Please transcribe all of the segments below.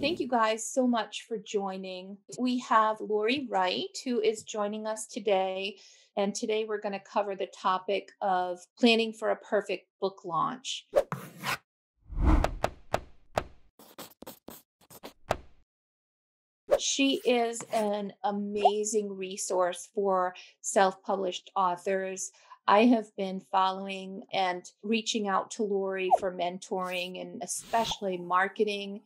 Thank you guys so much for joining. We have Lori Wright, who is joining us today. And today we're going to cover the topic of planning for a perfect book launch. She is an amazing resource for self-published authors. I have been following and reaching out to Lori for mentoring and especially marketing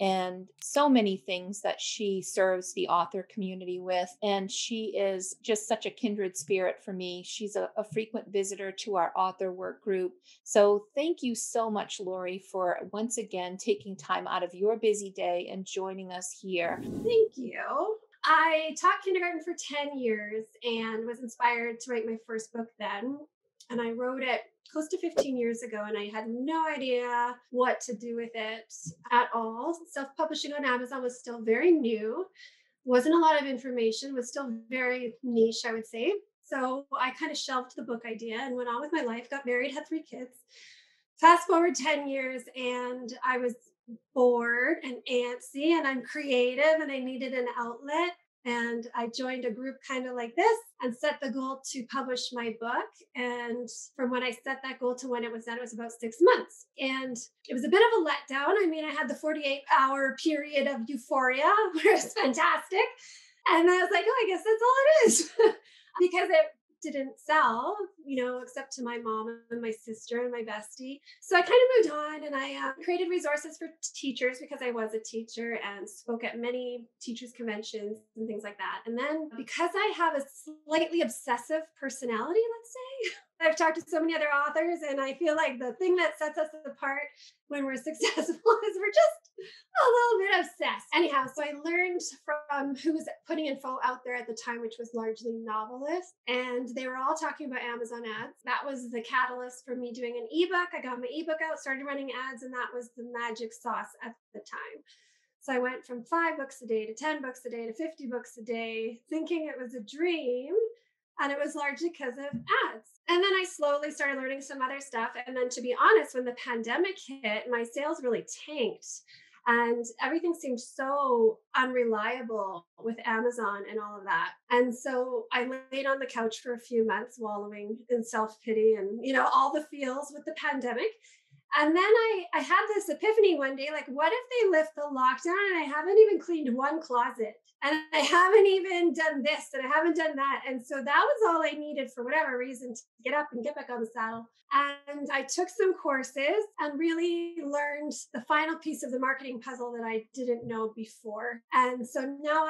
and so many things that she serves the author community with. And she is just such a kindred spirit for me. She's a frequent visitor to our author work group. So thank you so much, Lori, for once again taking time out of your busy day and joining us here. Thank you. I taught kindergarten for 10 years and was inspired to write my first book then. And I wrote it close to 15 years ago, and I had no idea what to do with it at all. Self-publishing on Amazon was still very new, wasn't a lot of information, was still very niche, I would say. So I kind of shelved the book idea and went on with my life, got married, had 3 kids. Fast forward 10 years, and I was bored and antsy, and I'm creative, and I needed an outlet. And I joined a group kind of like this and set the goal to publish my book. And from when I set that goal to when it was done, it was about 6 months. And it was a bit of a letdown. I mean, I had the 48-hour period of euphoria, where it's fantastic. And I was like, oh, I guess that's all it is. Because it didn't sell, you know, except to my mom and my sister and my bestie. So I kind of moved on, and I created resources for teachers because I was a teacher and spoke at many teachers' conventions and things like that. And then because I have a slightly obsessive personality, let's say, I've talked to so many other authors, and I feel like the thing that sets us apart when we're successful is we're just a little bit obsessed. Anyhow, so I learned from who was putting info out there at the time, which was largely novelists, and they were all talking about Amazon ads. That was the catalyst for me doing an ebook. I got my ebook out, started running ads, and that was the magic sauce at the time. So I went from 5 books a day to 10 books a day to 50 books a day, thinking it was a dream. And it was largely because of ads. And then I slowly started learning some other stuff. And then, to be honest, when the pandemic hit, my sales really tanked. And everything seemed so unreliable with Amazon and all of that. And so I laid on the couch for a few months, wallowing in self-pity and, you know, all the feels with the pandemic. And then I had this epiphany one day, like, what if they lift the lockdown and I haven't even cleaned one closet? And I haven't even done this, and I haven't done that. And so that was all I needed, for whatever reason, to get up and get back on the saddle. And I took some courses and really learned the final piece of the marketing puzzle that I didn't know before. And so now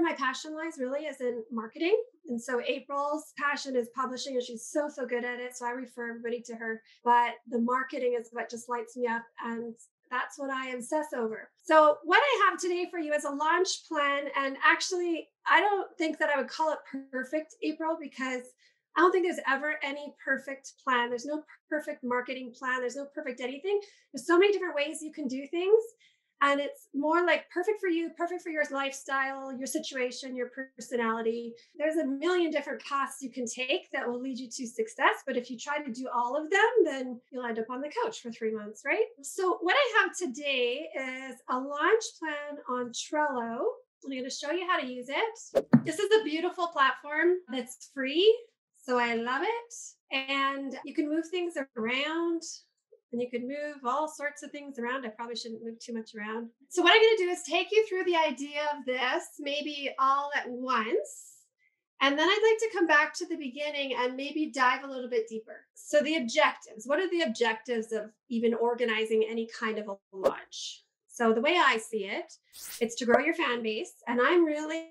my passion lies really is in marketing. And so April's passion is publishing, and she's so, so good at it. So I refer everybody to her. But the marketing is what just lights me up, and that's what I obsess over. So what I have today for you is a launch plan. And actually, I don't think that I would call it perfect, April, because I don't think there's ever any perfect plan. There's no perfect marketing plan. There's no perfect anything. There's so many different ways you can do things. And it's more like perfect for you, perfect for your lifestyle, your situation, your personality. There's a million different paths you can take that will lead you to success. But if you try to do all of them, then you'll end up on the couch for 3 months, right? So what I have today is a launch plan on Trello. I'm going to show you how to use it. This is a beautiful platform that's free. So I love it. And you can move things around. And you can move all sorts of things around. I probably shouldn't move too much around. So what I'm going to do is take you through the idea of this, maybe all at once. And then I'd like to come back to the beginning and maybe dive a little bit deeper. So the objectives, what are the objectives of even organizing any kind of a launch? So the way I see it, it's to grow your fan base. And I'm really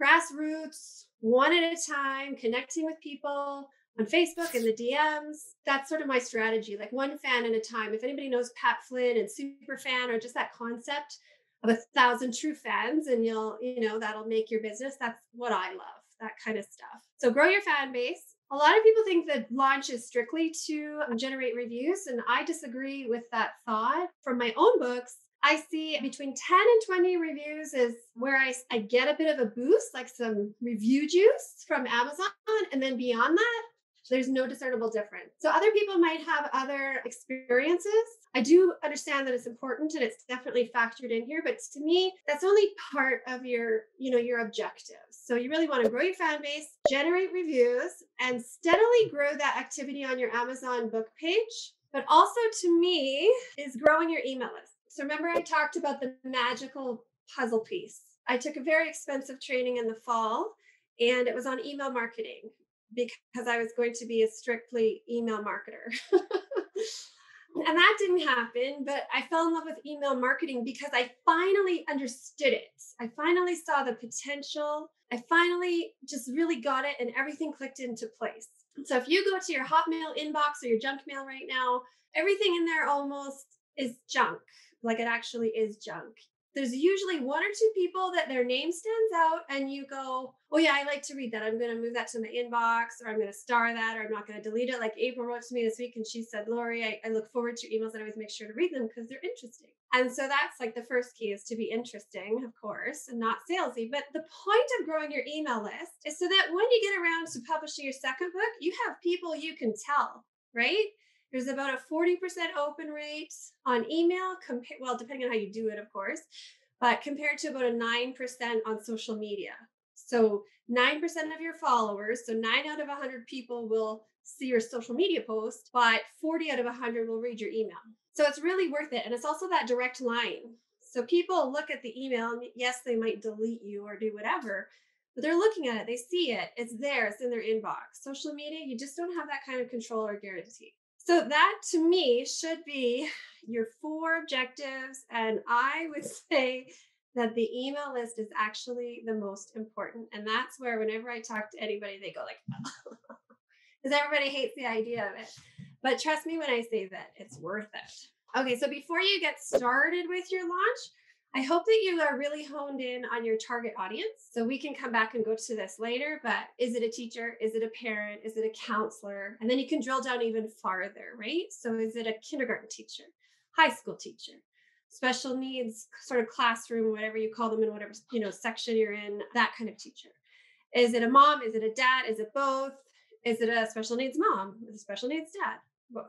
grassroots, one at a time, connecting with people on Facebook and the DMs. That's sort of my strategy, like one fan at a time. If anybody knows Pat Flynn and Superfan, or just that concept of 1,000 true fans, and you'll, you know, that'll make your business. That's what I love, that kind of stuff. So grow your fan base. A lot of people think that launch is strictly to generate reviews, and I disagree with that thought. From my own books, I see between 10 and 20 reviews is where I get a bit of a boost, like some review juice from Amazon. And then beyond that, There's no discernible difference. So other people might have other experiences. I do understand that it's important and it's definitely factored in here, but to me, that's only part of your, your objectives. So you really want to grow your fan base, generate reviews, and steadily grow that activity on your Amazon book page. But also to me is growing your email list. So remember I talked about the magical puzzle piece. I took a very expensive training in the fall and it was on email marketing because I was going to be a strictly email marketer. And that didn't happen, but I fell in love with email marketing because I finally understood it. I finally saw the potential. I finally just really got it and everything clicked into place. So if you go to your Hotmail inbox or your junk mail right now, everything in there almost is junk. Like it actually is junk. There's usually one or two people that their name stands out and you go, oh yeah, I like to read that. I'm going to move that to my inbox or I'm going to star that or I'm not going to delete it. Like April wrote to me this week and she said, Lori, I look forward to your emails and I always make sure to read them because they're interesting. And so that's like the first key is to be interesting, of course, and not salesy. But the point of growing your email list is so that when you get around to publishing your second book, you have people you can tell, right? There's about a 40% open rate on email, well, depending on how you do it, of course, but compared to about a 9% on social media. So 9% of your followers, so 9 out of 100 people will see your social media post, but 40 out of 100 will read your email. So it's really worth it. And it's also that direct line. So people look at the email and yes, they might delete you or do whatever, but they're looking at it, they see it, it's there, it's in their inbox. Social media, you just don't have that kind of control or guarantee. So that to me should be your four objectives. And I would say that the email list is actually the most important. And that's where whenever I talk to anybody, they go like, oh. Because everybody hates the idea of it. But trust me when I say that, it's worth it. Okay, so before you get started with your launch, I hope that you are really honed in on your target audience. So we can come back and go to this later, but is it a teacher? Is it a parent? Is it a counselor? And then you can drill down even farther, right? So is it a kindergarten teacher, high school teacher, special needs, sort of classroom, whatever you call them in whatever, section you're in, that kind of teacher. Is it a mom? Is it a dad? Is it both? Is it a special needs mom? Is it a special needs dad? Both.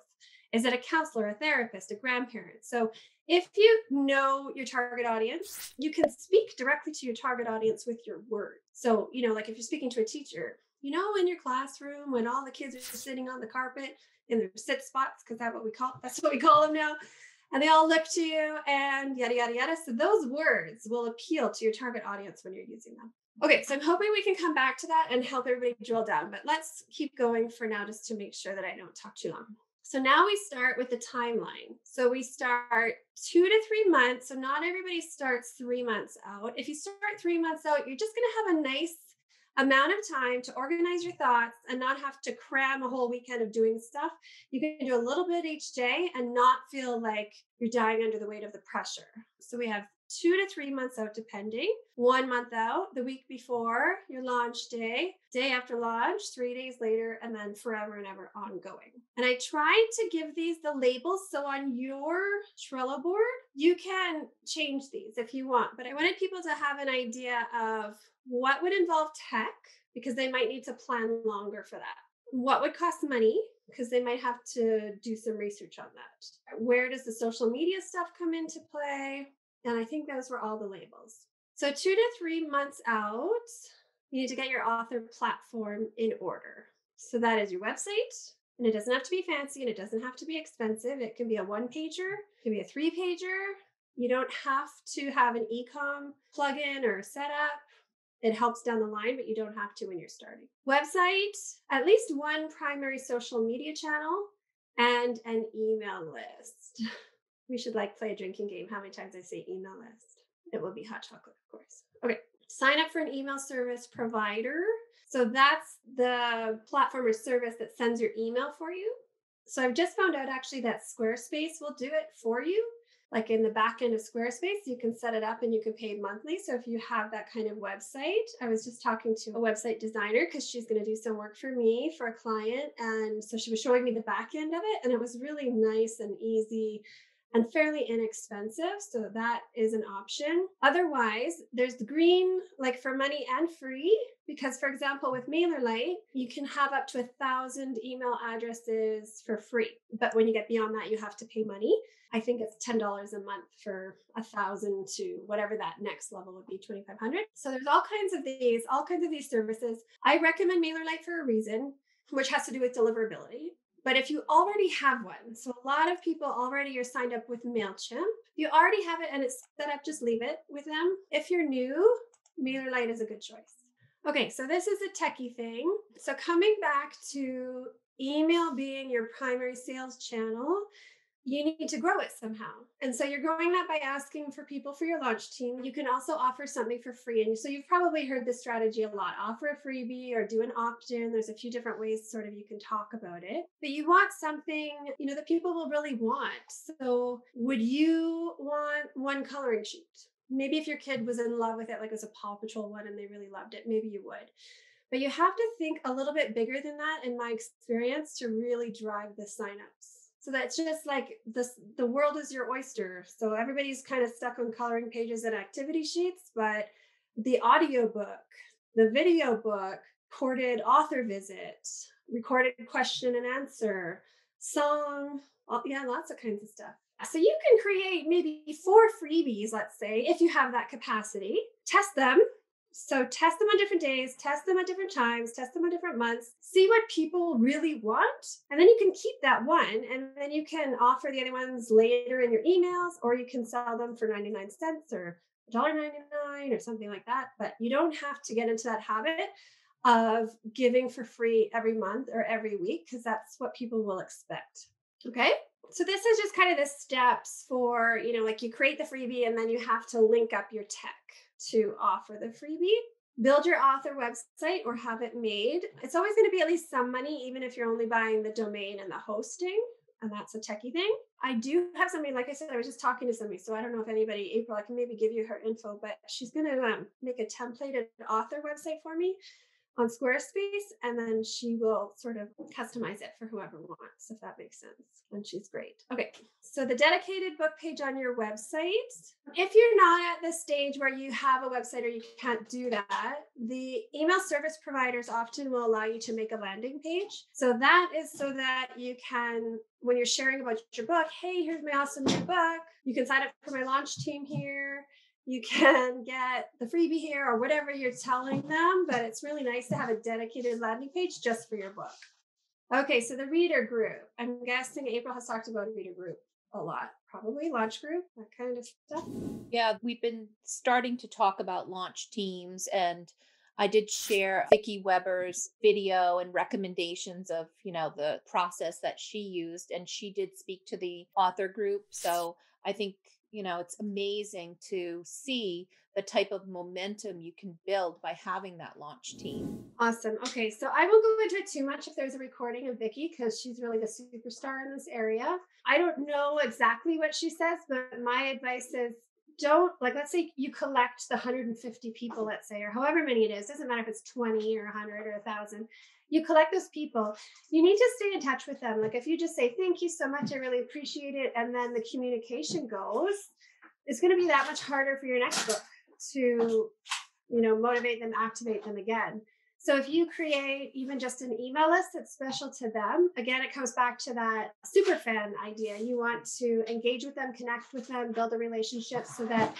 Is it a counselor, a therapist, a grandparent? So if you know your target audience, you can speak directly to your target audience with your words. So, like if you're speaking to a teacher, in your classroom, when all the kids are sitting on the carpet in their sit spots, because that's what we call them now. And they all look to you and yada, yada, yada. So those words will appeal to your target audience when you're using them. Okay, so I'm hoping we can come back to that and help everybody drill down, but let's keep going for now just to make sure that I don't talk too long. So now we start with the timeline. So we start 2 to 3 months. So not everybody starts 3 months out. If you start 3 months out, you're just going to have a nice amount of time to organize your thoughts and not have to cram a whole weekend of doing stuff. You can do a little bit each day and not feel like you're dying under the weight of the pressure. So we have 2 to 3 months out, depending, 1 month out, the week before your launch day, day after launch, 3 days later, and then forever and ever ongoing. And I tried to give these the labels. So on your Trello board, you can change these if you want, but I wanted people to have an idea of what would involve tech, because they might need to plan longer for that. What would cost money? Because they might have to do some research on that. Where does the social media stuff come into play? And I think those were all the labels. So 2 to 3 months out, you need to get your author platform in order. So that is your website, and it doesn't have to be fancy and it doesn't have to be expensive. It can be a one-pager, it can be a three-pager. You don't have to have an e-com plugin or setup. It helps down the line, but you don't have to when you're starting. Website, at least one primary social media channel, and an email list. We should play a drinking game. How many times I say email list? It will be hot chocolate, of course. Okay, sign up for an email service provider. So that's the platform or service that sends your email for you. So I've just found out actually that Squarespace will do it for you. Like in the back end of Squarespace, you can set it up and you can pay monthly. So if you have that kind of website, I was just talking to a website designer because she's going to do some work for me for a client. And so she was showing me the back end of it. And it was really nice and easy. and fairly inexpensive. So that is an option. Otherwise, there's the green, like for money and free, because for example, with MailerLite, you can have up to 1,000 email addresses for free. But when you get beyond that, you have to pay money. I think it's $10 a month for 1,000 to whatever that next level would be, 2,500. So there's all kinds of these services. I recommend MailerLite for a reason, which has to do with deliverability. But if you already have one, so a lot of people already are signed up with MailChimp. You already have it and it's set up, just leave it with them. If you're new, MailerLite is a good choice. Okay, so this is a techie thing. So coming back to email being your primary sales channel, you need to grow it somehow. And so you're growing that by asking for people for your launch team. You can also offer something for free. And so you've probably heard this strategy a lot. Offer a freebie or do an opt-in. There's a few different ways sort of you can talk about it. But you want something, you know, that people will really want. So would you want one coloring sheet? Maybe if your kid was in love with it, like it was a Paw Patrol one and they really loved it, maybe you would. But you have to think a little bit bigger than that, in my experience, to really drive the signups. So that's just like this, the world is your oyster. So everybody's kind of stuck on coloring pages and activity sheets, but the audiobook, the video book, recorded author visit, recorded question and answer, song, lots of kinds of stuff. So you can create maybe 4 freebies, let's say, if you have that capacity. Test them. So test them on different days, test them at different times, test them on different months, see what people really want. And then you can keep that one and then you can offer the other ones later in your emails, or you can sell them for 99 cents or $1.99 or something like that. But you don't have to get into that habit of giving for free every month or every week, because that's what people will expect. Okay. So this is just kind of the steps for, you know, like you create the freebie and then you have to link up your tech to offer the freebie. Build your author website or have it made. It's always going to be at least some money, even if you're only buying the domain and the hosting. And that's a techie thing. I do have somebody, like I said, I was just talking to somebody. So I don't know if anybody, April, I can maybe give you her info, but she's going to make a templated author website for me on Squarespace, and then she will sort of customize it for whoever wants, if that makes sense. And she's great. Okay, so the dedicated book page on your website. If you're not at the stage where you have a website or you can't do that, the email service providers often will allow you to make a landing page. So that is so that you can, when you're sharing about your book, hey, here's my awesome new book. You can sign up for my launch team here. You can get the freebie here or whatever you're telling them, but it's really nice to have a dedicated landing page just for your book. Okay, so the reader group. I'm guessing April has talked about reader group a lot, probably launch group, that kind of stuff. Yeah, we've been starting to talk about launch teams, and I did share Vicki Weber's video and recommendations of, you know, the process that she used, and she did speak to the author group. So I think, you know, it's amazing to see the type of momentum you can build by having that launch team. Awesome. Okay, so I won't go into it too much if there's a recording of Vicki, because she's really the superstar in this area. I don't know exactly what she says, but my advice is don't, like, let's say you collect the 150 people, let's say, or however many it is. Doesn't matter if it's 20 or 100 or 1,000. You collect those people, you need to stay in touch with them. Like if you just say, thank you so much, I really appreciate it, and then the communication goes, it's going to be that much harder for your next book to, you know, motivate them, activate them again. So if you create even just an email list that's special to them, again, it comes back to that super fan idea. You want to engage with them, connect with them, build a relationship so that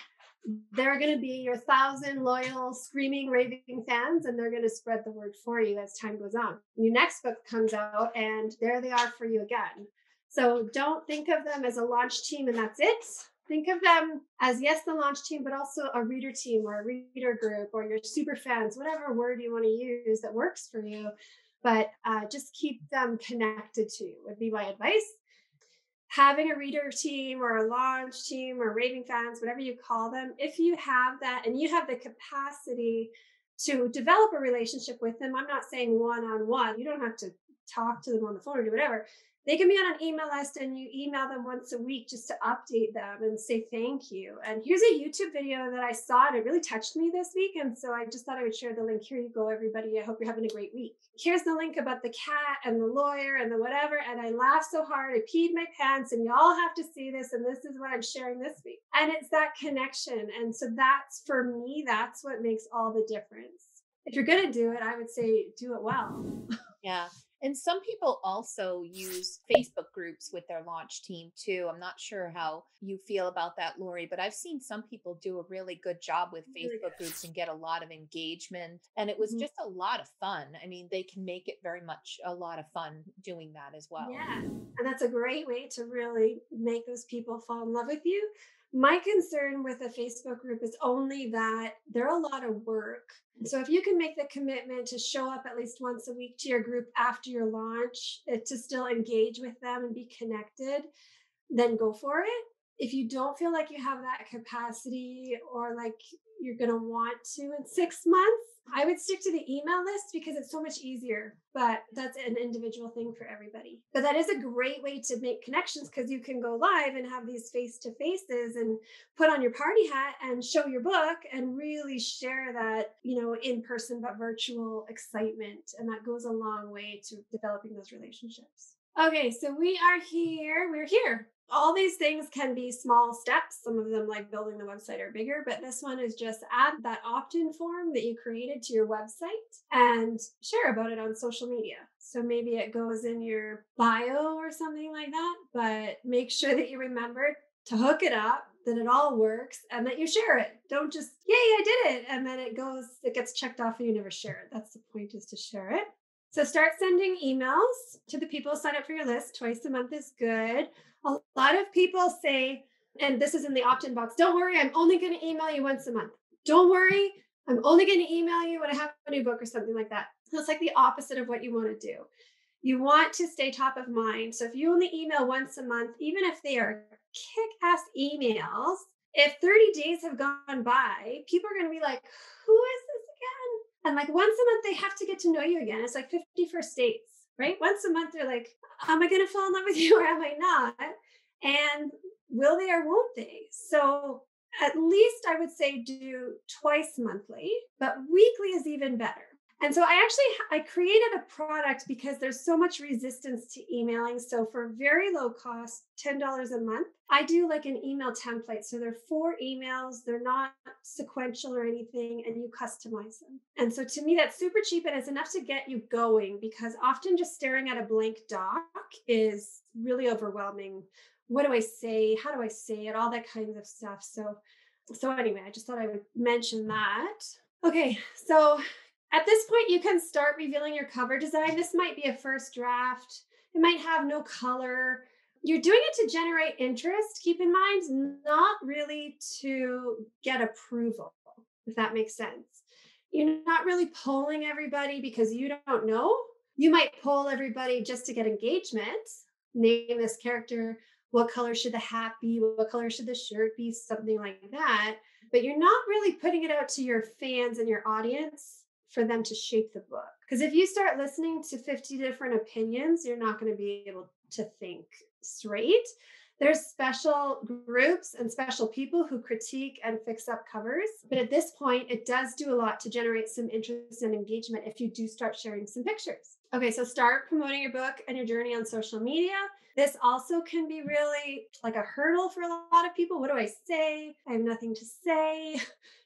they're going to be your 1,000 loyal, screaming, raving fans, and they're going to spread the word for you as time goes on. Your next book comes out, and there they are for you again. So don't think of them as a launch team, and that's it. Think of them as, yes, the launch team, but also a reader team or a reader group or your super fans, whatever word you want to use that works for you. But just keep them connected to you would be my advice. Having a reader team or a launch team or raving fans, whatever you call them, if you have that and you have the capacity to develop a relationship with them, I'm not saying one-on-one, you don't have to talk to them on the phone or do whatever. They can be on an email list, and you email them once a week just to update them and say thank you. And here's a YouTube video that I saw, and it really touched me this week. And so I just thought I would share the link. Here you go, everybody. I hope you're having a great week. Here's the link about the cat and the lawyer and the whatever. And I laughed so hard, I peed my pants, and y'all have to see this. And this is what I'm sharing this week. And it's that connection. And so that's, for me, that's what makes all the difference. If you're going to do it, I would say do it well. Yeah. And some people also use Facebook groups with their launch team too. I'm not sure how you feel about that, Lori, but I've seen some people do a really good job with Facebook groups and get a lot of engagement. And it was just a lot of fun. I mean, they can make it very much a lot of fun doing that as well. Yeah. And that's a great way to really make those people fall in love with you. My concern with a Facebook group is only that they're a lot of work. So if you can make the commitment to show up at least once a week to your group after your launch, to still engage with them and be connected, then go for it. If you don't feel like you have that capacity or like you're going to want to in 6 months, I would stick to the email list because it's so much easier, but that's an individual thing for everybody. But that is a great way to make connections because you can go live and have these face-to-faces and put on your party hat and show your book and really share that, you know, in-person but virtual excitement. And that goes a long way to developing those relationships. Okay, so we are here. We're here. All these things can be small steps. Some of them, like building the website, are bigger, but this one is just add that opt-in form that you created to your website and share about it on social media. So maybe it goes in your bio or something like that, but make sure that you remember to hook it up, that it all works, and that you share it. Don't just, yay, I did it. And then it gets checked off and you never share it. That's the point, is to share it. So start sending emails to the people who sign up for your list. Twice a month is good. A lot of people say, and this is in the opt-in box, don't worry, I'm only going to email you once a month. Don't worry, I'm only going to email you when I have a new book or something like that. So it's like the opposite of what you want to do. You want to stay top of mind. So if you only email once a month, even if they are kick-ass emails, if 30 days have gone by, people are going to be like, who is this again? And like once a month, they have to get to know you again. It's like 50 first dates. Right? Once a month, they're like, am I going to fall in love with you or am I not? And will they or won't they? So at least I would say do twice monthly, but weekly is even better. And so I created a product because there's so much resistance to emailing. So for very low cost, $10 a month, I do like an email template. So they're 4 emails. They're not sequential or anything, and you customize them. And so to me, that's super cheap, and it's enough to get you going, because often just staring at a blank doc is really overwhelming. What do I say? How do I say it? All that kind of stuff. So anyway, I just thought I would mention that. Okay. So at this point, you can start revealing your cover design. This might be a first draft. It might have no color. You're doing it to generate interest, keep in mind, not really to get approval, if that makes sense. You're not really polling everybody because you don't know. You might poll everybody just to get engagement. Name this character. What color should the hat be? What color should the shirt be? Something like that. But you're not really putting it out to your fans and your audience for them to shape the book. Because if you start listening to 50 different opinions, you're not going to be able to think straight. There's special groups and special people who critique and fix up covers. But at this point, it does do a lot to generate some interest and engagement if you do start sharing some pictures. Okay, so start promoting your book and your journey on social media. This also can be really like a hurdle for a lot of people. What do I say? I have nothing to say.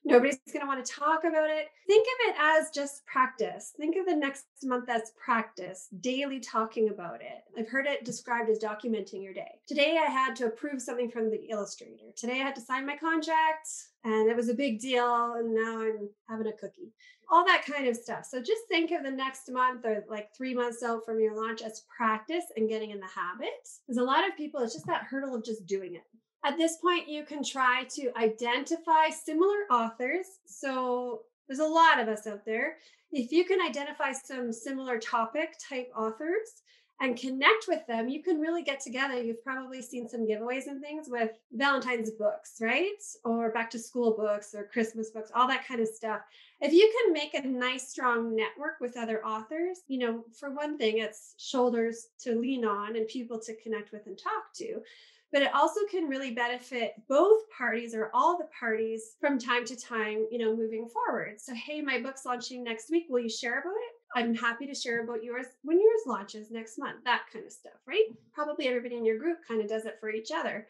Nobody's going to want to talk about it. Think of it as just practice. Think of the next month as practice, daily talking about it. I've heard it described as documenting your day. Today, I had to approve something from the illustrator. Today, I had to sign my contract, and it was a big deal, and now I'm having a cookie. All that kind of stuff. So just think of the next month or like 3 months out from your launch as practice and getting in the habit. Because a lot of people, it's just that hurdle of just doing it. At this point, you can try to identify similar authors. So there's a lot of us out there. If you can identify some similar topic type authors and connect with them, you can really get together. You've probably seen some giveaways and things with Valentine's books, right? Or back to school books or Christmas books, all that kind of stuff. If you can make a nice, strong network with other authors, you know, for one thing, it's shoulders to lean on and people to connect with and talk to. But it also can really benefit both parties or all the parties from time to time, you know, moving forward. So, hey, my book's launching next week. Will you share about it? I'm happy to share about yours when yours launches next month, that kind of stuff, right? Probably everybody in your group kind of does it for each other.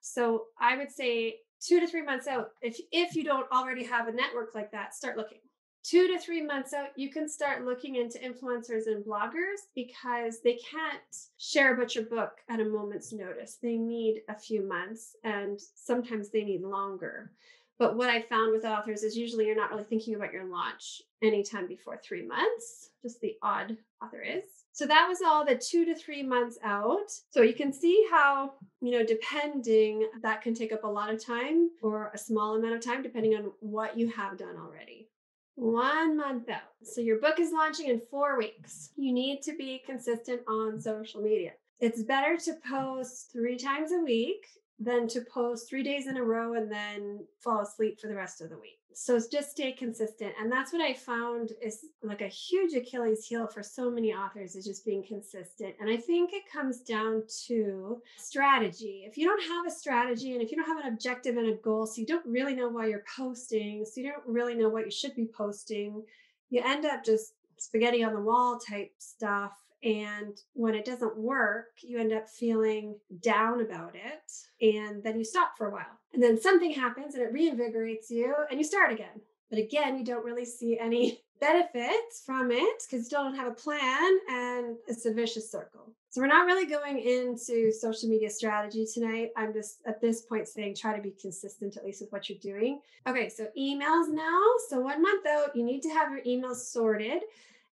So I would say 2 to 3 months out, if you don't already have a network like that, start looking. 2 to 3 months out, you can start looking into influencers and bloggers because they can't share about your book at a moment's notice. They need a few months and sometimes they need longer. But what I found with authors is usually you're not really thinking about your launch anytime before 3 months, just the odd author is. So that was all the 2 to 3 months out. So you can see how, you know, depending, that can take up a lot of time or a small amount of time, depending on what you have done already. 1 month out. So your book is launching in 4 weeks. You need to be consistent on social media. It's better to post 3 times a week than to post 3 days in a row and then fall asleep for the rest of the week. So just stay consistent. And that's what I found is like a huge Achilles heel for so many authors is just being consistent. And I think it comes down to strategy. If you don't have a strategy and if you don't have an objective and a goal, so you don't really know why you're posting, so you don't really know what you should be posting, you end up just spaghetti on the wall type stuff. And when it doesn't work, you end up feeling down about it. And then you stop for a while. And then something happens and it reinvigorates you and you start again. But again, you don't really see any benefits from it because you don't have a plan and it's a vicious circle. So we're not really going into social media strategy tonight. I'm just at this point saying try to be consistent at least with what you're doing. Okay, so emails now. So 1 month out, you need to have your emails sorted.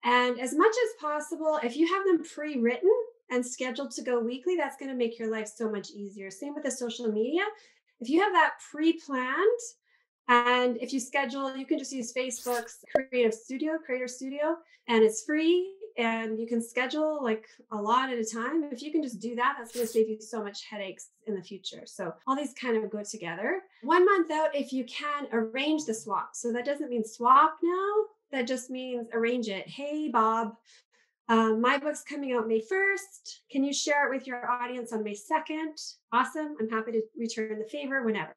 And as much as possible, if you have them pre-written and scheduled to go weekly, that's going to make your life so much easier. Same with the social media. If you have that pre-planned and if you schedule, you can just use Facebook's Creator Studio, and it's free and you can schedule like a lot at a time. If you can just do that, that's going to save you so much headaches in the future. So all these kind of go together. 1 month out, if you can, arrange the swap. So that doesn't mean swap now. That just means arrange it. Hey, Bob, my book's coming out May 1st. Can you share it with your audience on May 2nd? Awesome. I'm happy to return the favor whenever.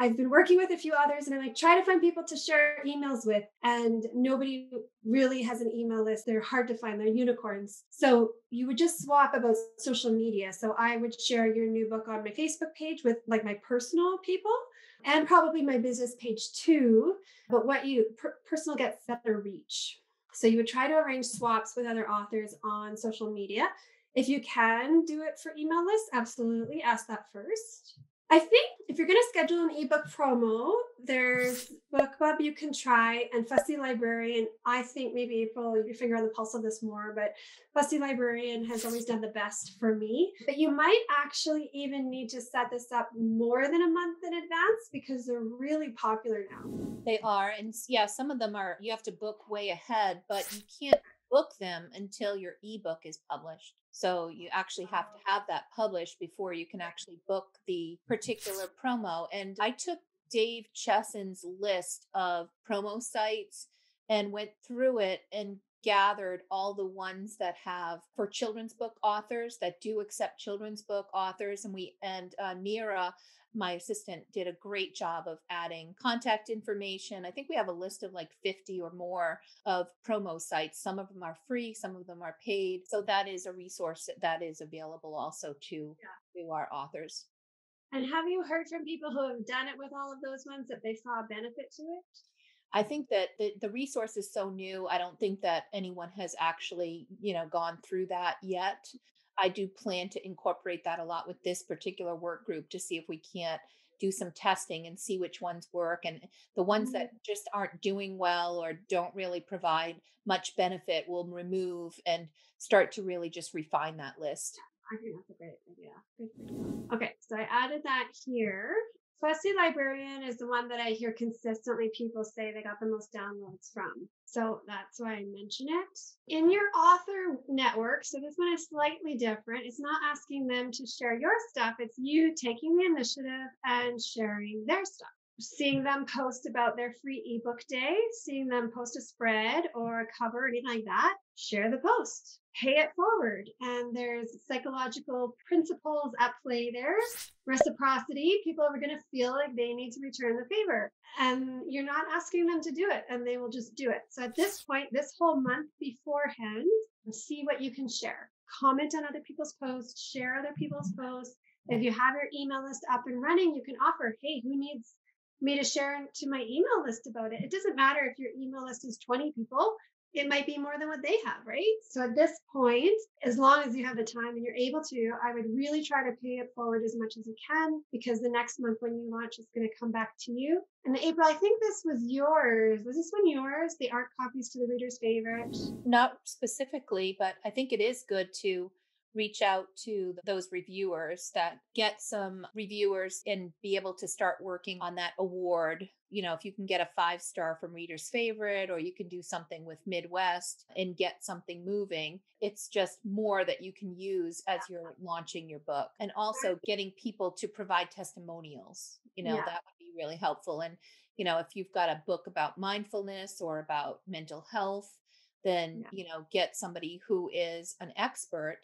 I've been working with a few others and I'm like, try to find people to share emails with. And nobody really has an email list. They're hard to find. They're unicorns. So you would just swap about social media. So I would share your new book on my Facebook page with like my personal people. And probably my business page too, but what you personal gets better reach. So you would try to arrange swaps with other authors on social media. If you can do it for email lists, absolutely ask that first. I think if you're going to schedule an ebook promo, there's BookBub you can try and Fussy Librarian. I think maybe April, your finger on the pulse of this more, but Fussy Librarian has always done the best for me. But you might actually even need to set this up more than a month in advance because they're really popular now. They are. And yeah, some of them are, you have to book way ahead, but you can't book them until your ebook is published. So you actually have to have that published before you can actually book the particular promo. And I took Dave Cheson's list of promo sites and went through it and gathered all the ones that have for children's book authors that do accept children's book authors. And Mira, my assistant, did a great job of adding contact information. I think we have a list of like 50 or more of promo sites. Some of them are free, some of them are paid. So that is a resource that is available also to our authors. And have you heard from people who have done it with all of those ones that they saw a benefit to it? I think that the resource is so new. I don't think that anyone has actually, you know, gone through that yet. I do plan to incorporate that a lot with this particular work group to see if we can't do some testing and see which ones work. And the ones that just aren't doing well or don't really provide much benefit we'll remove and start to really just refine that list. I think that's a great idea. Okay, so I added that here. Fussy Librarian is the one that I hear consistently people say they got the most downloads from. So that's why I mention it. In your author network, so this one is slightly different. It's not asking them to share your stuff. It's you taking the initiative and sharing their stuff. Seeing them post about their free ebook day, seeing them post a spread or a cover, anything like that, share the post, pay it forward. And there's psychological principles at play there. Reciprocity, people are going to feel like they need to return the favor. And you're not asking them to do it, and they will just do it. So at this point, this whole month beforehand, see what you can share. Comment on other people's posts, share other people's posts. If you have your email list up and running, you can offer, hey, who needs me to share to my email list about it? It doesn't matter if your email list is 20 people, it might be more than what they have, right? So at this point, as long as you have the time and you're able to, I would really try to pay it forward as much as you can, because the next month when you launch, it's going to come back to you. And April, I think this was yours. Was this one yours? The art copies to the Reader's Favorite? Not specifically, but I think it is good to reach out to those reviewers, that get some reviewers and be able to start working on that award. You know, if you can get a 5-star from Reader's Favorite, or you can do something with Midwest and get something moving, it's just more that you can use as you're launching your book. And also getting people to provide testimonials, you know, that would be really helpful. And, you know, if you've got a book about mindfulness or about mental health, then, you know, get somebody who is an expert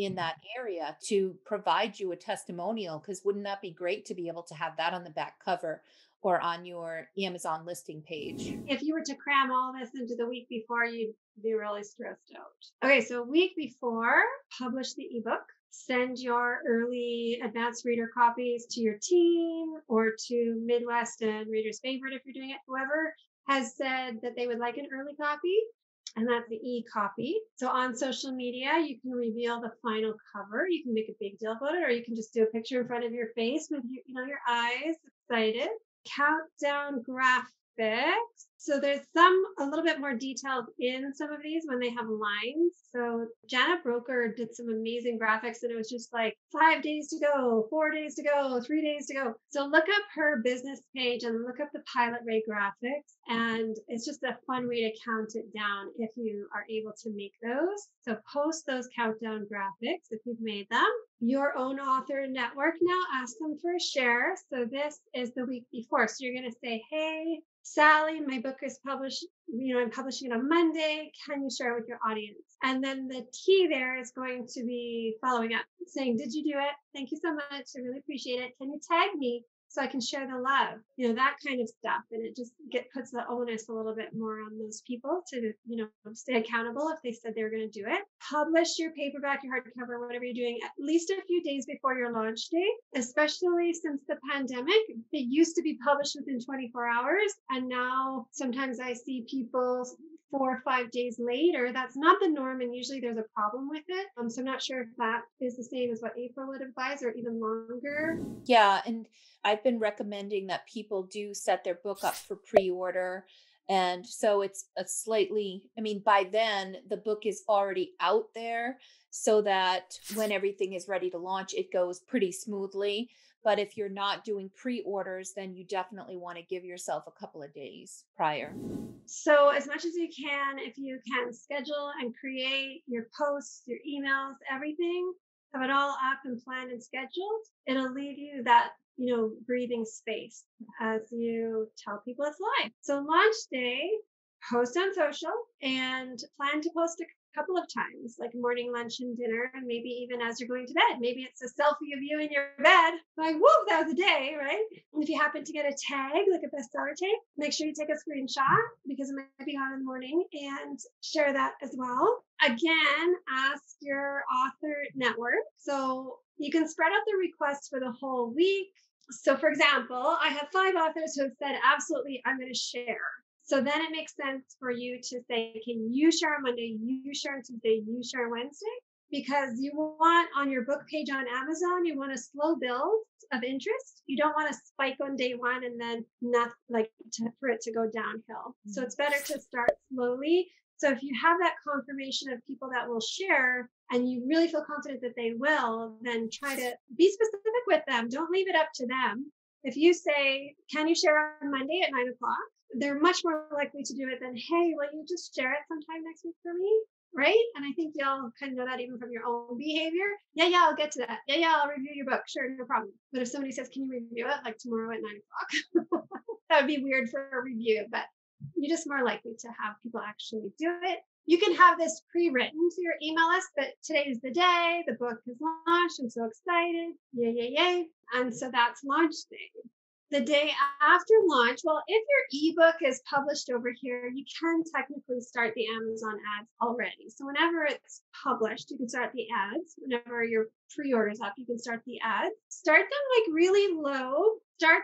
in that area to provide you a testimonial, because wouldn't that be great to be able to have that on the back cover or on your Amazon listing page? If you were to cram all this into the week before, you'd be really stressed out. Okay, so week before, publish the ebook. Send your early advanced reader copies to your team or to Midwest and Reader's Favorite if you're doing it. Whoever has said that they would like an early copy. And that's the e-copy. So on social media, you can reveal the final cover. You can make a big deal about it, or you can just do a picture in front of your face with your, you know, your eyes excited. Countdown graphics. So there's some a little bit more detailed in some of these when they have lines. So Janet Broker did some amazing graphics, and it was just like 5 days to go, 4 days to go, 3 days to go. So look up her business page and look up the Pilot Ray Graphics. And it's just a fun way to count it down if you are able to make those. So post those countdown graphics if you've made them. Your own author network now, ask them for a share. So this is the week before. So you're going to say, hey, Sally, my book is published, you know, I'm publishing it on Monday. Can you share it with your audience? And then the T there is going to be following up saying, did you do it? Thank you so much. I really appreciate it. Can you tag me so I can share the love? You know, that kind of stuff. And it just puts the onus a little bit more on those people to, you know, stay accountable if they said they were going to do it. Publish your paperback, your hardcover, whatever you're doing, at least a few days before your launch date, especially since the pandemic. It used to be published within 24 hours. And now sometimes I see people 4 or 5 days later. That's not the norm. And usually there's a problem with it. So I'm not sure if that is the same as what April would advise, or even longer. Yeah. And I've been recommending that people do set their book up for pre-order. And so it's a slightly, I mean, by then the book is already out there, so that when everything is ready to launch, it goes pretty smoothly. But if you're not doing pre-orders, then you definitely want to give yourself a couple of days prior. So as much as you can, if you can schedule and create your posts, your emails, everything, have it all up and planned and scheduled, it'll leave you that, you know, breathing space as you tell people it's live. So launch day, post on social, and plan to post a couple of times, like morning, lunch, and dinner, and maybe even as you're going to bed. Maybe it's a selfie of you in your bed, like, whoop, that was a day, right? And if you happen to get a tag, like a bestseller tag, make sure you take a screenshot, because it might be on in the morning, and share that as well. Again, ask your author network. So you can spread out the requests for the whole week. So for example, I have 5 authors who have said, absolutely, I'm going to share. So then it makes sense for you to say, can you share on Monday, you share on Tuesday, you share on Wednesday? Because you want on your book page on Amazon, you want a slow build of interest. You don't want to spike on day one and then not like for it to go downhill. So it's better to start slowly. So if you have that confirmation of people that will share, and you really feel confident that they will, then try to be specific with them. Don't leave it up to them. If you say, can you share on Monday at 9 o'clock? They're much more likely to do it than, hey, will you just share it sometime next week for me? Right? And I think you'll kind of know that even from your own behavior. Yeah, I'll get to that. Yeah, I'll review your book. Sure, no problem. But if somebody says, can you review it like tomorrow at 9 o'clock? That would be weird for a review, but you're just more likely to have people actually do it. You can have this pre-written to your email list, but today is the day, the book is launched, I'm so excited, yay. And so that's launch day. The day after launch, well, if your ebook is published over here, you can technically start the Amazon ads already. So whenever it's published, you can start the ads. Whenever your pre-order's up, you can start the ads. Start them like really low. Start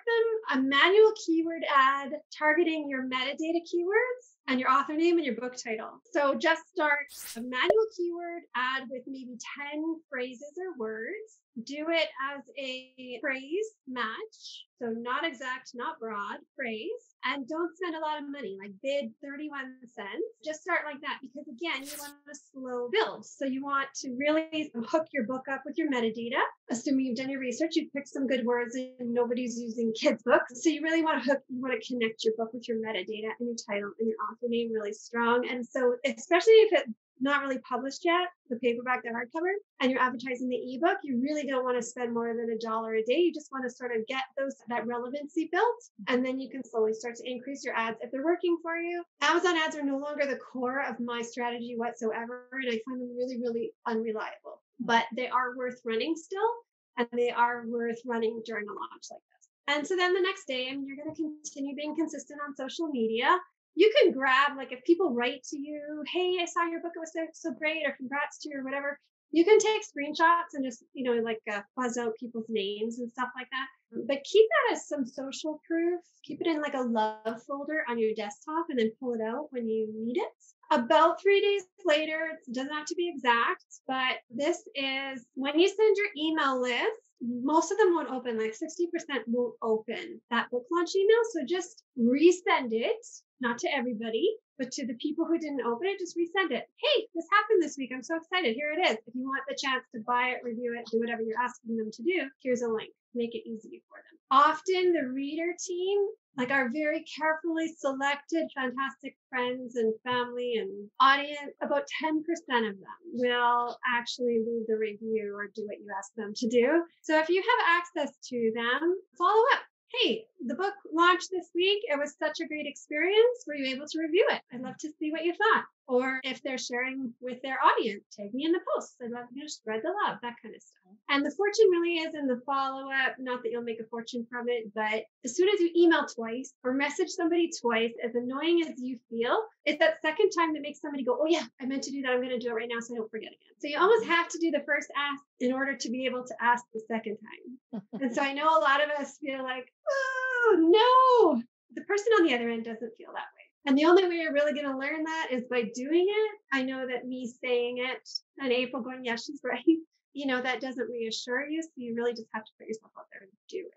them a manual keyword ad targeting your metadata keywords and your author name and your book title. So just start a manual keyword ad with maybe 10 phrases or words. Do it as a phrase match. So not exact, not broad, phrase. And don't spend a lot of money, like bid 31 cents. Just start like that because again, you want a slow build. So you want to really hook your book up with your metadata. Assuming you've done your research, you've picked some good words and nobody's using kids' books. So you really want to hook, you want to connect your book with your metadata and your title and your author name really strong. And so especially if it's not really published yet, the paperback, the hardcover, and you're advertising the ebook, you really don't want to spend more than $1 a day. You just want to sort of get that relevancy built, and then you can slowly start to increase your ads if they're working for you. Amazon ads are no longer the core of my strategy whatsoever, and I find them really, really unreliable, but they are worth running still, and they are worth running during a launch like this. And so then the next day, you're going to continue being consistent on social media. You can grab, like if people write to you, hey, I saw your book, it was so great, or congrats to you, or whatever, you can take screenshots and just, fuzz out people's names and stuff like that. But keep that as some social proof. Keep it in like a love folder on your desktop and then pull it out when you need it. About 3 days later, it doesn't have to be exact, but this is when you send your email list. Most of them won't open, like 60% won't open that book launch email. So just resend it, not to everybody, but to the people who didn't open it, just resend it. Hey, this happened this week. I'm so excited. Here it is. If you want the chance to buy it, review it, do whatever you're asking them to do, here's a link. Make it easy for them. Often the reader team, like our very carefully selected fantastic friends and family and audience, about 10% of them will actually read the review or do what you ask them to do. So if you have access to them, follow up. Hey, the book launched this week. It was such a great experience. Were you able to review it? I'd love to see what you thought. Or if they're sharing with their audience, tag me in the post. I'd love to just spread the love, that kind of stuff. And the fortune really is in the follow-up. Not that you'll make a fortune from it, but as soon as you email twice or message somebody twice, as annoying as you feel, it's that second time that makes somebody go, oh yeah, I meant to do that. I'm going to do it right now so I don't forget again. So you almost have to do the first ask in order to be able to ask the second time. And so I know a lot of us feel like, oh, no, the person on the other end doesn't feel that way. And the only way you're really going to learn that is by doing it. I know that me saying it and April going, yeah, she's right. That doesn't reassure you. So you really just have to put yourself out there and do it.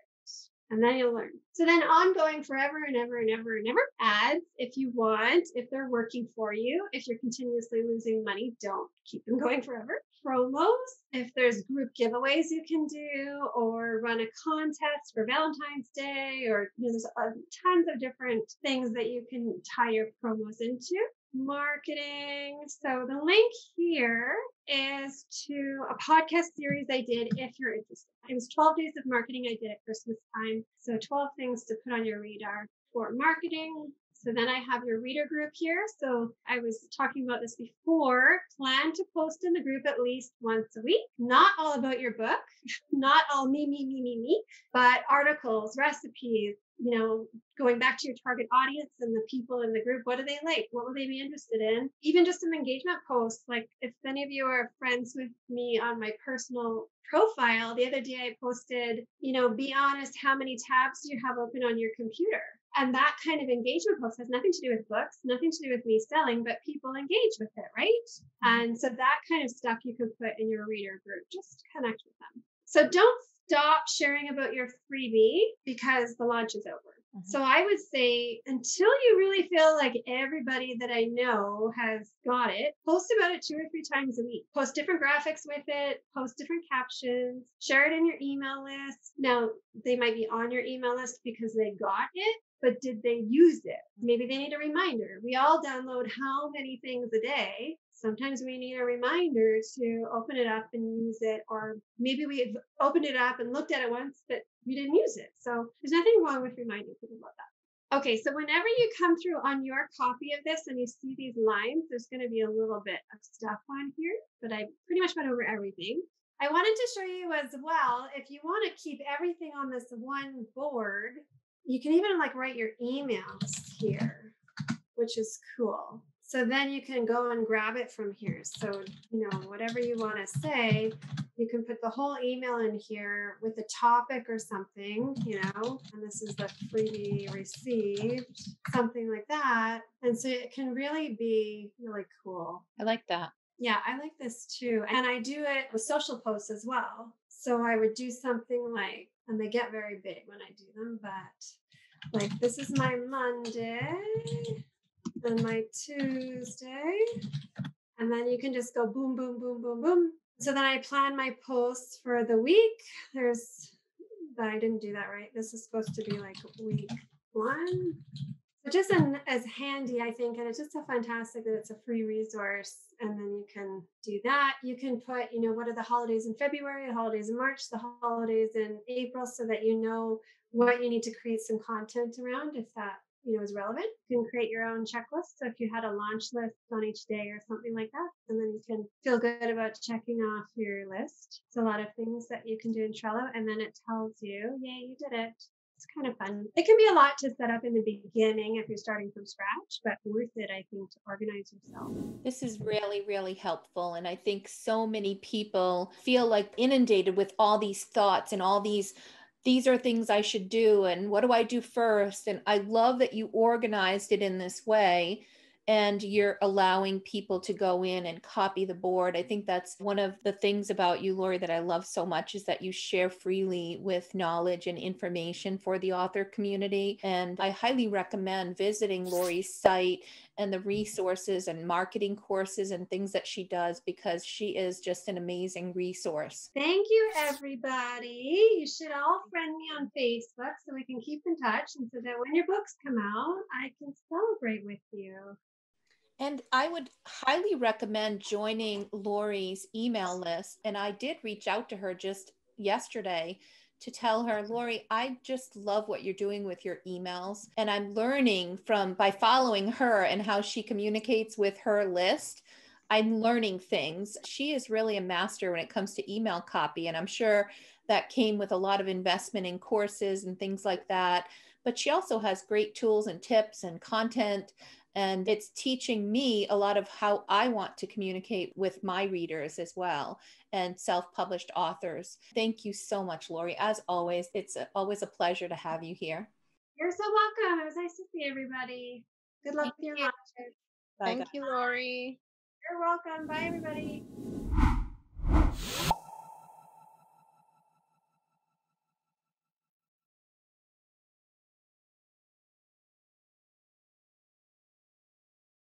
And then you'll learn. So then ongoing forever and ever and ever and ever. Ads, if you want, if they're working for you, if you're continuously losing money, don't keep them going forever. Promos, if there's group giveaways you can do or run a contest for Valentine's Day, or there's tons of different things that you can tie your promos into. Marketing. So the link here is to a podcast series I did if you're interested. It was 12 days of marketing I did at Christmas time. So 12 things to put on your radar for marketing. So then I have your reader group here. So I was talking about this before. Plan to post in the group at least once a week. Not all about your book, not all me, but articles, recipes, going back to your target audience and the people in the group, what do they like? What will they be interested in? Even just some engagement posts. Like if any of you are friends with me on my personal profile, the other day I posted, be honest, how many tabs do you have open on your computer? And that kind of engagement post has nothing to do with books, nothing to do with me selling, but people engage with it, right? And so that kind of stuff you could put in your reader group, just connect with them. So don't stop sharing about your freebie because the launch is over. Mm-hmm. So I would say until you really feel like everybody that I know has got it, post about it 2 or 3 times a week. Post different graphics with it, post different captions, share it in your email list. Now, they might be on your email list because they got it, but did they use it? Maybe they need a reminder. We all download how many things a day. Sometimes we need a reminder to open it up and use it, or maybe we've opened it up and looked at it once, but we didn't use it. So there's nothing wrong with reminding people about that. Okay, so whenever you come through on your copy of this and you see these lines, there's going to be a little bit of stuff on here, but I pretty much went over everything. I wanted to show you as well, if you want to keep everything on this one board, you can even like write your emails here, which is cool. So then you can go and grab it from here. So, you know, whatever you want to say, you can put the whole email in here with a topic or something, you know, and this is the freebie received, something like that. And so it can really be really cool. I like that. Yeah, I like this too. And I do it with social posts as well. So I would do something like, and they get very big when I do them, but like, this is my Monday and my Tuesday, and then you can just go boom, boom, boom, boom, boom. So then I plan my posts for the week. But I didn't do that right. This is supposed to be like week 1. So just as handy, I think, and it's just so fantastic that it's a free resource. And then you can do that. You can put, you know, what are the holidays in February, the holidays in March, the holidays in April, so that you know what you need to create some content around if that, you know, is relevant. You can create your own checklist. So if you had a launch list on each day or something like that, and then you can feel good about checking off your list. It's a lot of things that you can do in Trello, and then it tells you, yay, you did it. It's kind of fun. It can be a lot to set up in the beginning if you're starting from scratch, but worth it, I think, to organize yourself. This is really, really helpful. And I think so many people feel like inundated with all these thoughts and all these are things I should do. And what do I do first? And I love that you organized it in this way. And you're allowing people to go in and copy the board. I think that's one of the things about you, Lori, that I love so much is that you share freely with knowledge and information for the author community. And I highly recommend visiting Lori's site and the resources and marketing courses and things that she does, because she is just an amazing resource. Thank you, everybody. You should all friend me on Facebook so we can keep in touch, and so that when your books come out, I can celebrate with you. And I would highly recommend joining Lori's email list. And I did reach out to her just yesterday to tell her, Lori, I just love what you're doing with your emails. And I'm learning by following her and how she communicates with her list. I'm learning things. She is really a master when it comes to email copy. And I'm sure that came with a lot of investment in courses and things like that. But she also has great tools and tips and content. And it's teaching me a lot of how I want to communicate with my readers as well, and self-published authors. Thank you so much, Lori. As always, it's always a pleasure to have you here. You're so welcome. It was nice to see everybody. Good luck with your launches. Thank you, Lori. You're welcome. Bye, everybody.